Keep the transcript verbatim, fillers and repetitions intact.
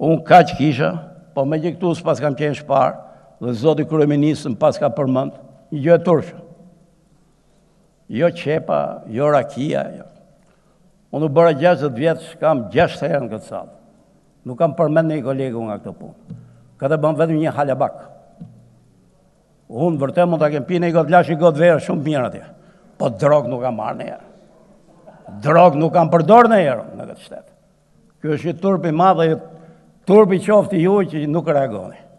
Unë ka që kisha, po me gjithë këtu s'pas kam qenë shparë, dhe Zoti Kryeministri më pas ka përmend, një gjë e turshme. Jo qepa, jo rakia, jo. Unë u bëra gjashtëdhjetë vjetë, kam gjashtë herë në këtë sallë. Nuk kam përmend një kolegu nga këtë punë. Ka të bën vetëm një halabak. Unë vërtet mund ta kem pinë një gotë lash, një gotë verë, shumë mirë atje. Po drogë nuk kam marrë ndonjëherë. Drogë nuk kam përdorë ndonjëherë në këtë shtet. Ky është një turp i madh, turp i qoftë i juaj që nuk reagoni.